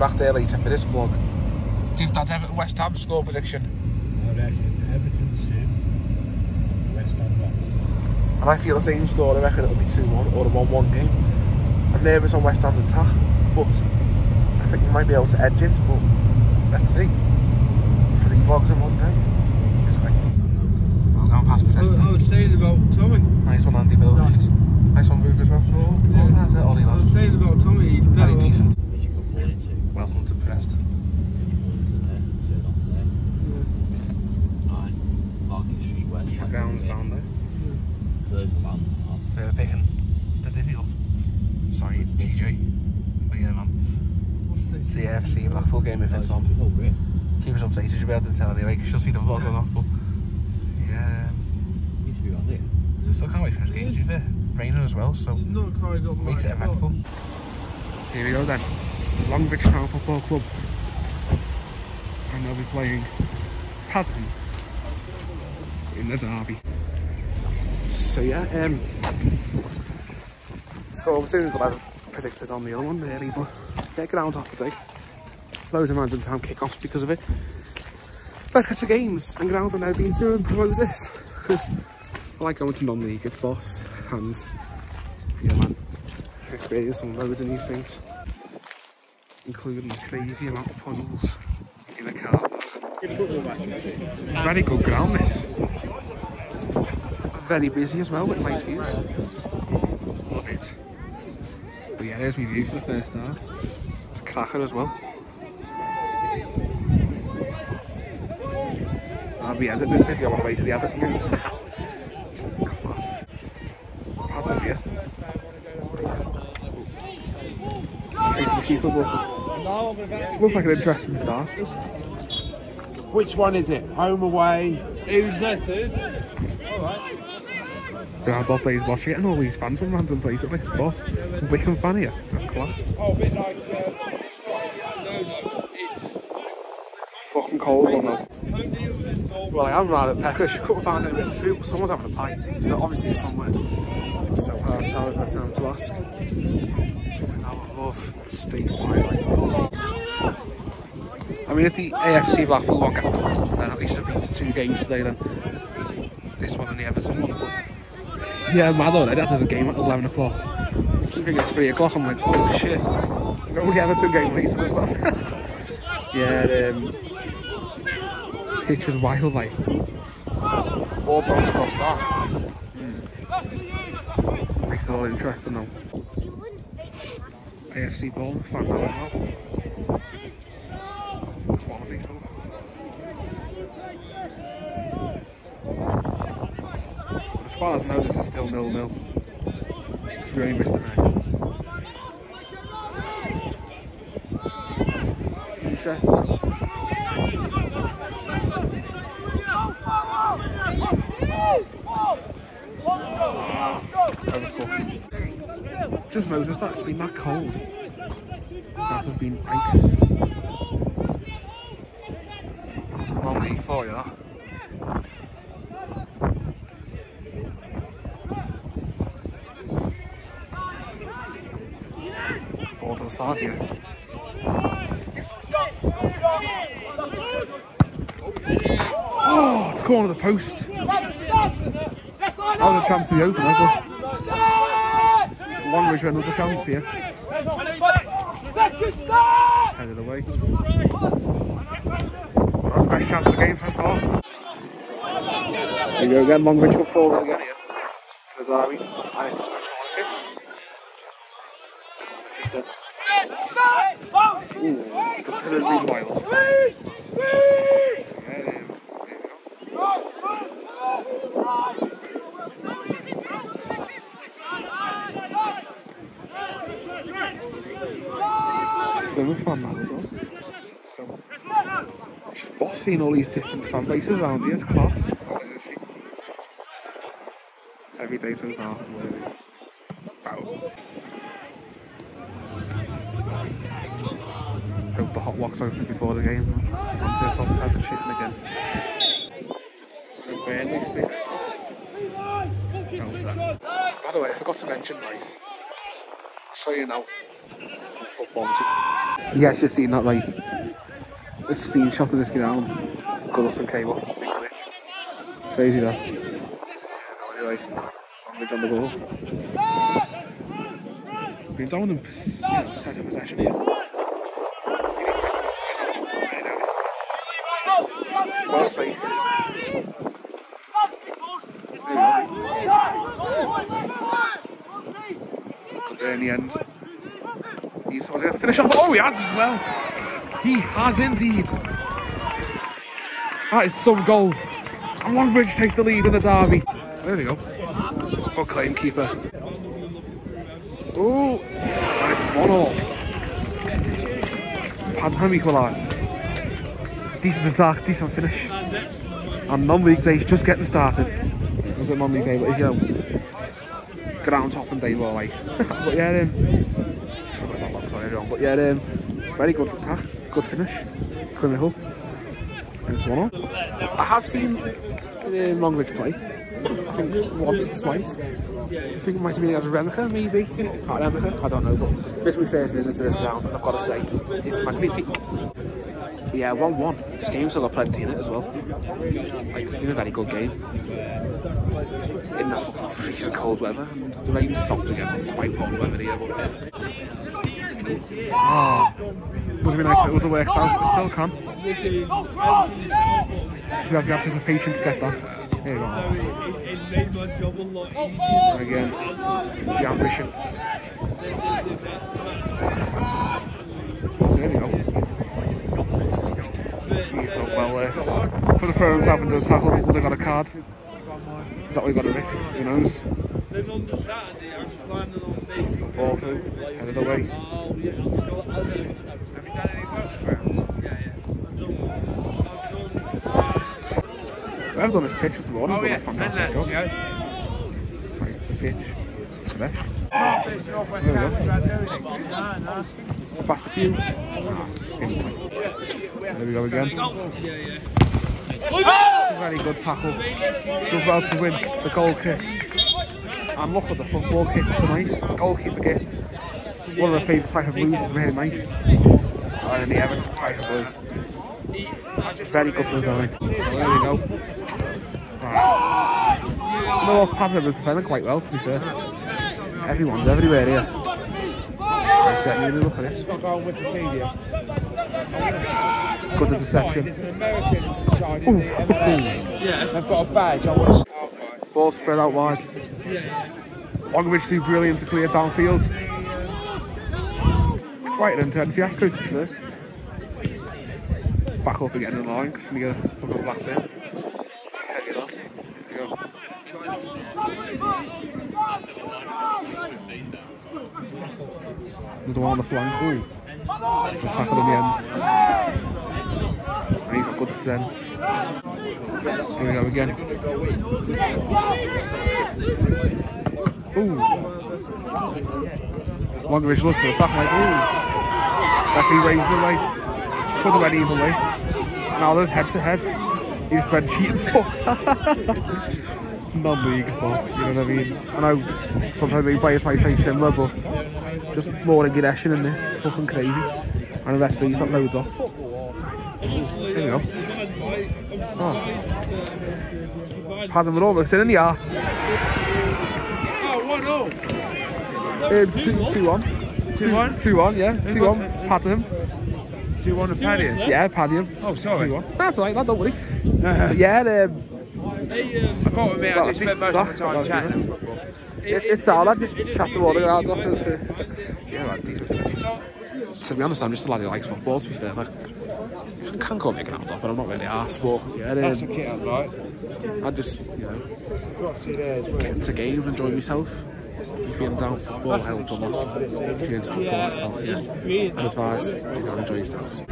back there later for this vlog. Give that West Ham score prediction. I reckon Everton 2, West Ham 1. And I feel the same score. I reckon it'll be 2-1 or a 1-1 game. I'm nervous on West Ham's attack, but I think we might be able to edge it. But let's see. 3 vlogs in one day. It's great. Well done, past Bethesda. I would say it's about Tommy. Nice one, Andy Miller. Nice one, Rupert as well. Oh, that's it, Ollie, lads. I would say it's about Tommy. Very decent. Welcome to Preston. The ground's down there. They're picking the divvy up. Sorry, TJ. But yeah, man. It's the AFC Blackpool game if it's on. Keep us updated, you'll be able to tell anyway, because you'll see the vlog or not. But yeah. I still can't wait for this game, to be fair. Raining as well, so makes it eventful. Here we go then. Longridge Town Football Club. And they'll be playing Padiham in the derby. So yeah, score was 2-1 I predicted on the other one really, but yeah, ground half the day. Loads of random time kickoffs because of it. Let's get to games, and ground I've now been to and promote this, because I like going to non-league, it's boss, and yeah man, experiencing loads of new things, including the crazy amount of puzzles in the car. Very good ground this. Very busy as well with nice views. Love it. But yeah, there's my view for the first half. It's a cracker as well. I'll be editing this video on my way to the Everton game. Class. Pass over here. Straight to the keeper, but looks like an interesting start. Which one is it? Home, away? Who's there, dude? Alright. Grand old days watching it, and all these fans from random places. Boss, Wickham fan here. That's class. Oh, a bit like... fucking cold or not. Well, I am rather peckish. Couldn't find a bit of food, but someone's having a pint. So obviously it's somewhere. So hard time's my time to ask. I love steak pie like that. I mean, if the AFC Blackpool one gets cut off, then at least I've been to 2 games today, then this one and the Everton one. But yeah, mad already. There's a game at 11 o'clock. I think it's 3 o'clock. I'm like, oh shit. I'm going to the Everton game later as well. Yeah, pictures wild, like. All box crossed that. Makes it all interesting, though. AFC ball, fan now as well. As far as I know, this is still nil-nil, because we only missed an egg. Interesting. Overcooked. Just noticed that it's been that cold. That has been ice. For you, that. Ball to the side here. Oh, it's corner of the post. That was a chance for the opener, but Longridge went with the chance here. Headed away. That's the best chance of the game so far. There you go again, Longridge up forward again here. There's Arby. And it's good deliveries, Wiles. There fun that as well. So, it's just boss seeing all these different fan bases around here, it's class. Every day so far. Wow. Hope the hot walk's open before the game. Fancy a salt and pepper chicken again. So Burnley stick. By the way, I forgot to mention, guys. I'll show you now. football. Yeah, it's just seen that race. It's seen shot of this ground. Goodison came up. Crazy that. Anyway, Longridge on the ball. We've done them set up possession here. Well spaced. Good there in the end. He's going to finish off. Oh, he has as well. He has indeed. That is some goal. And Longridge take the lead in the derby. There we go. Good claim, keeper. Oh, and it's 1-1. Padiham equalise. Decent attack, decent finish. And non-league day is just getting started. It was a non-league day, but if you know, ground top and day more like. But yeah, very good attack, good finish, clinical. And it's 1-0. I have seen Longridge play. I think once, twice. I think it might have been as a Remica, maybe. Not Remica, I don't know. But this is my first visit to this ground, and I've got to say, it's magnific. Yeah, 1-1. This game's still got plenty in it as well. Like, it's been a very good game. In that fucking freezing cold weather, and the rain stopped again. Quite hot weather here, but yeah. Oh, would have been nice if it would have worked out. It still can. You have the anticipation to get that. Here we go. And again, the ambition. So there we go. He's done well there. For the firms having to tackle, would have got a card. Is that what we've got to risk? Who knows? Ball through, headed away. Whoever done this pitch this morning has done a fantastic job. Right, the pitch. Fresh. There we go. Past a few. There we go again. It's a very good tackle. Does well to win the goal kick. And look at the football kicks, they're nice. The goalkeeper kit. One of the favourite type of blues is really nice. And the Everton type of blue. Very good design. So there we go. Right. No, Padiham was defending quite well, to be fair. Everyone's everywhere here. Genuinely, look at this. Good deception. They've got a badge. Ball spread out wide. Longridge do brilliant to clear downfield. Quite an intent fiasco, to be fair. Back up again in the line, because you can look up back there. Another one on the flank. Ooh. The tackle in the end. And he's got good to them. Here we go again. Ooh. Longridge looks at us. That's like, ooh. Referee waves the way. Could have went either way. Now there's head to head. He's been cheating for. Non-league, of course, you know what I mean? I know sometimes the players might say similar, but just more aggression in this. It's fucking crazy. And the referee's not loads off. Here we go. Oh. Padiham with almost in the air. Oh, 1-0. 2-1. 2-1? 2-1, yeah. 2-1, Padiham. 2-1 of Padiham? Yeah, Padiham. Oh, sorry. 2-1. That's alright, don't worry. Yeah, I can't admit, I do spend most of my time chatting about football. It's all I just chat about it out. Yeah, right, decent finish. To be honest, I'm just a lad who likes football, to be fair. Like, I can call me a ground up, but I'm not really arsed, but yeah, that's a kit up, right? I just, you know, get into game, enjoy myself. Feeling down, football helped a lot. Getting into football itself, yeah. And advice, you know, enjoy yourselves. To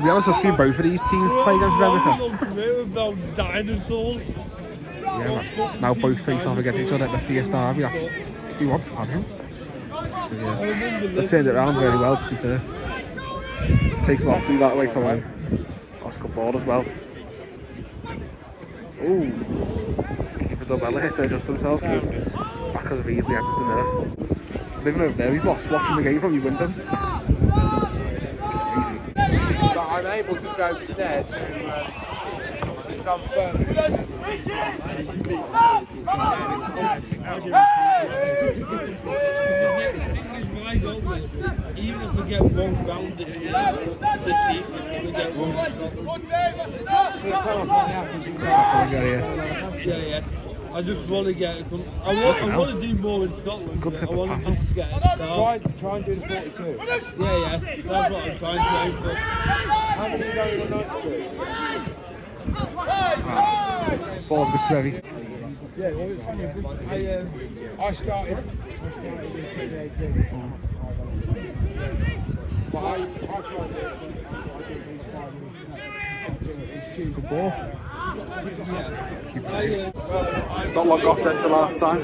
be honest, I've seen both of these teams play against Everton. Dinosaurs. Yeah, man. Now both face off against each other at the Fiesta Army. That's 2-1 to Padiham. Yeah. They turned it around really well, to be fair. Takes a lot to do that away from him. Oscar Ball as well. Ooh. Keeper's done well here to adjust himself because backers have easily entered the mirror. living over there, we've lost watching the game from your windows. Easy. But I'm able to go from there to confirm. Even if we get one round this evening, we get one round. Yeah. I just want to get it. I want to do more in Scotland. Good, I want to just get it. Try and do the 42. Yeah, that's what I'm trying to aim for. How many are you going to? Ball's a bit sweaty. Yeah, well, it's funny. I started in 2018. But I tried to do it. It's good ball. Not long off dead till half time.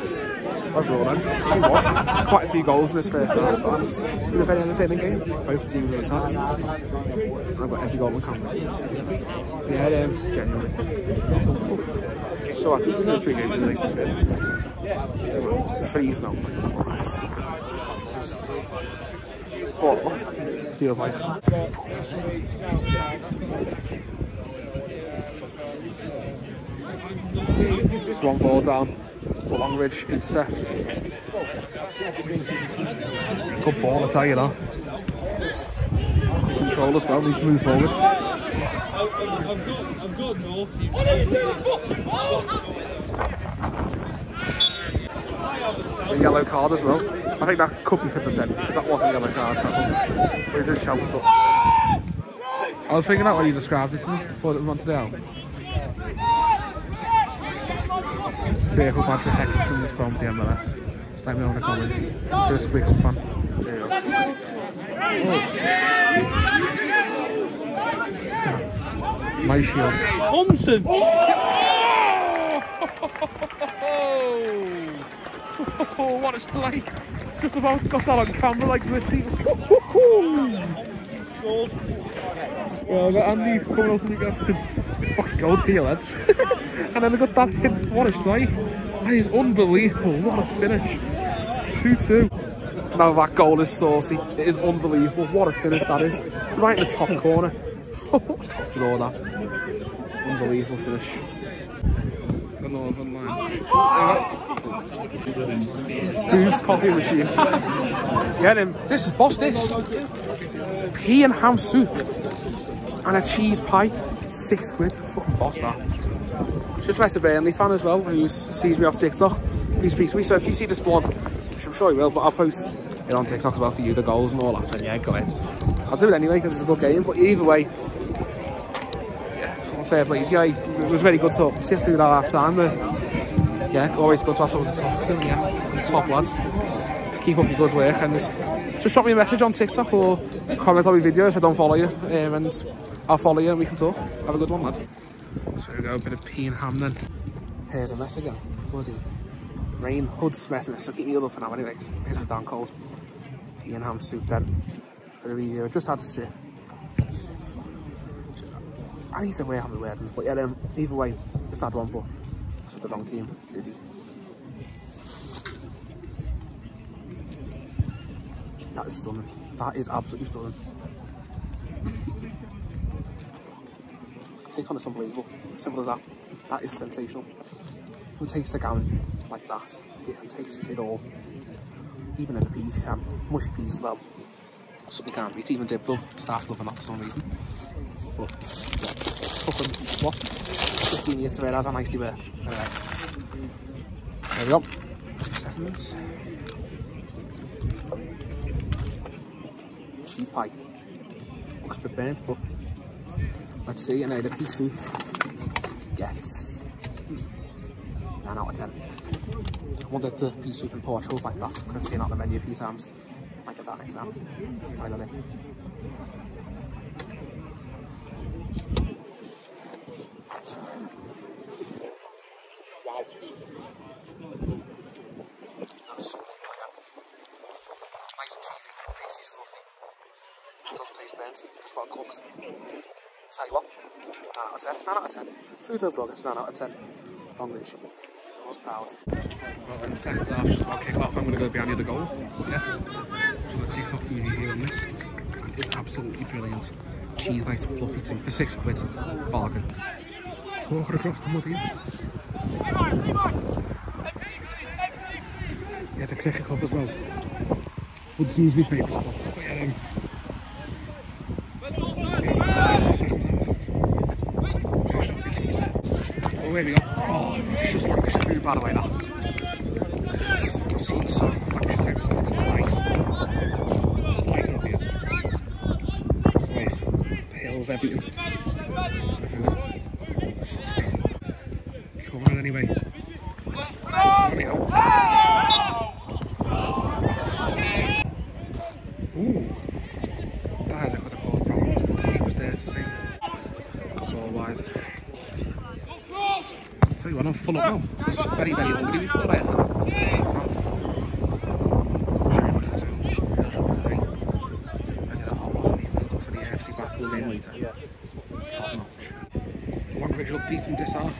Overall then, 2-1. Quite a few goals in this first half, and it's been a very entertaining game. Both teams have attacked. I've got every goal in camera. Yeah, genuinely. So happy. We've got 3 games in the next affair. Freeze now. Nice. 4-1. Feels like. It's one ball down, but Longridge intercepts. Good ball, I tell you that. Control as well, needs to move forward. I've got North. What are you doing? A yellow card as well. I think that could be for the set, because that wasn't a yellow card. We just shouts up. I was thinking that when you described it to me before that we went to the album. Circle Patrick Hex comes from the MLS. Let me know in the comments. Just a quick up fan. There you go. Oh. My shield. Thompson! Oh, what a strike! Just about got that on camera like this. Well, I've got Andy coming on to me again. It's fucking gold here, lads. And then I got that hit. What a strike. That is unbelievable. What a finish. 2-2. Now that goal is saucy. It is unbelievable. What a finish that is. Right in the top corner. Top to all that. Unbelievable finish. The Northern Line. Dude's coffee machine. Get him. This is boss, this. Pea and ham soup. And a cheese pie. £6. Fucking boss that. Just met a Burnley fan as well who sees me off TikTok. He speaks to me, so if you see this vlog, which I'm sure he will, but I'll post it on TikTok as well for you, the goals and all that, then yeah, go ahead. I'll do it anyway because it's a good game, but either way, yeah, fair play. Yeah, it was really good talk. See through that half time, but yeah, always good to have someone to talk to, yeah. Top lads. Keep up your good work and just drop me a message on TikTok or comment on my video if I don't follow you. And I'll follow you and we can talk. Have a good one, lad. So we go, a bit of pea and ham then. Here's a mess again. Bloody rain, hood's messing this. I'll keep me up for now anyway. Here's the damn cold. Pea and ham soup then. For the review, I just had to sit. I need to wear how many weapons, but yeah, either way, just had one, but that's the wrong team, did he? That is stunning. That is absolutely stunning. Taste on it's unbelievable. Simple as that. That is sensational. You can taste the gammon like that. You can taste it all. Even in the peas, you can. Mushy peas as well. Something you can't beat. Even dipped love. Started loving that for some reason. But, yeah. Took them, what? 15 years to wear as I nicely wear. Anyway. There we go. 2 seconds. Cheese pie. Looks a bit burnt, but let's see, and now the PC gets 9 out of 10. I wonder if the pea soup in Portugal is like that. I've seen it on the menu a few times. Might get that next time. I love it. Wow. That is something like that. Nice and cheesy. The piece's fluffy. It doesn't taste burnt, just about cooked. Tell you what, 9 out of 10, 9 out of 10. Food over progress, 9 out of 10. Longridge. Well, in the second half, just about kick off, I'm going to go behind the other goal. Yeah. So the TikTok movie here on this is absolutely brilliant. Cheese nice and fluffy thing for £6. Bargain. Walking across the mud again. Yeah, it's a cricket club as well. Hudson's my favourite spot. But yeah, oh, here we go. Oh, it's just Lancashire food, by the way, that. It's not seen the sun, Lancashire type of food, it's nice. I like it up here. Wait, the hills, everything. Everything's come on, anyway. There we go. Ooh. That is a good cause problems, but the heat was there to see. Ball wide. Tell you what, I'm full up now. It's very, very hungry before I had that. I'm full up. I did a hot one and he filled up for the AFC Blackpool game later. Top notch. Longridge looked decent this half.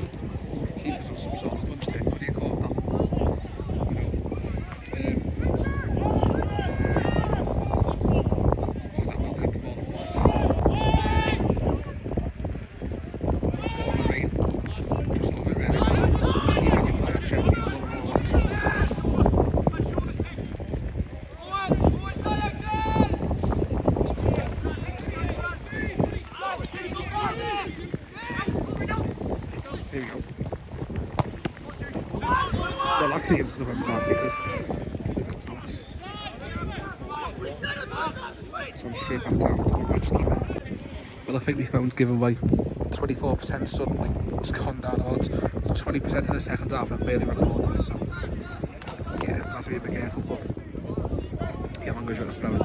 Keepers on some sort of punch there. Could he have caught that? Here we go. Well, that game's going to went bad because so I'm straight back down to the match. Well, I think my phone's given way. 24% suddenly. It's gone down about 20% in the second half and I've barely recorded, so yeah, I've got to be a bit careful, but yeah, I'm going to go through it.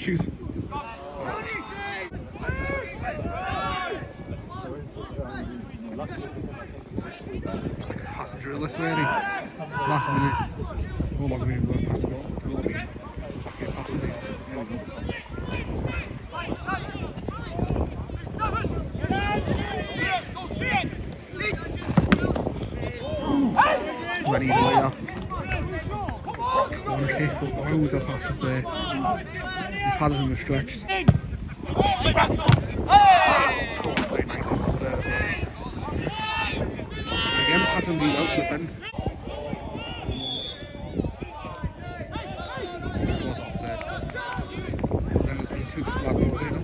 Shoes. It's like a passenger list, really. Last minute. Oh, long minute, we're past the ball. Back in passes here. Here we go. 20 later. One kick, but loads of passes there. Padiham was stretched. Of course, very nice and up there as well. Again, Padiham do well to defend. It was off there. Then there's been two disallowed goals here now.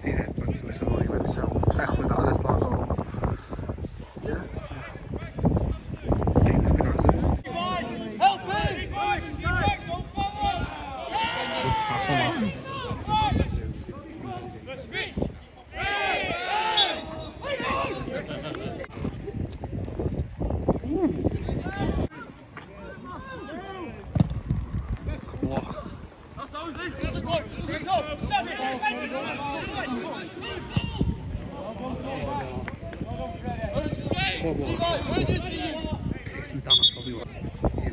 See, they're both missing all the way, so definitely not a disallowed goal. Yeah. He's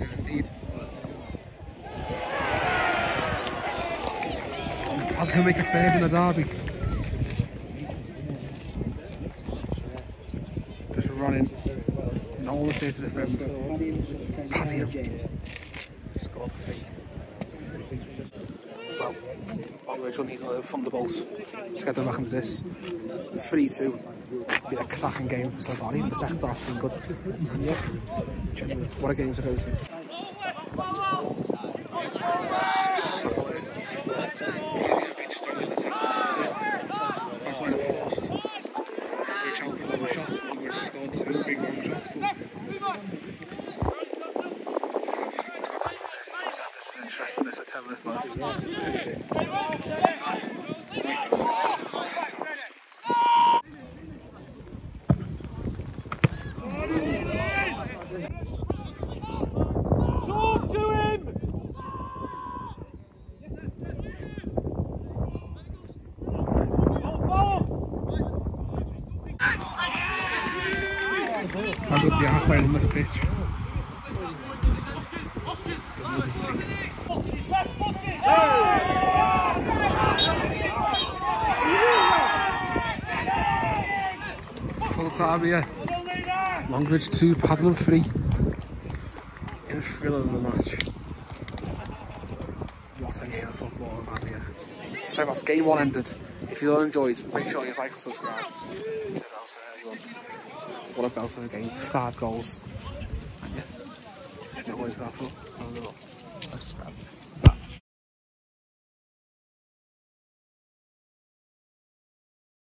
in indeed. That's going to make a third in a derby. Just running. And all the state to defend. Padiham. Scored a fee. Well, Longridge will need a thunderbolt to get them back into this. 3-2. Been a cracking game. It's like, oh, even the second half's been good. And yeah, genuinely, what a game to go to. That's why I forced. Reach out for long shots. Longridge scored two big long shots. This is interesting. This is 10 minutes left. they are playing on this pitch. Full time here. Longridge 2, Padiham 3. In the thrill of the match. What a game of football we've had here. So that's game one ended. If you don't enjoy it, make sure you like and subscribe. What a belt of a game. 5 goals. And yeah, no way for that. Subscribe.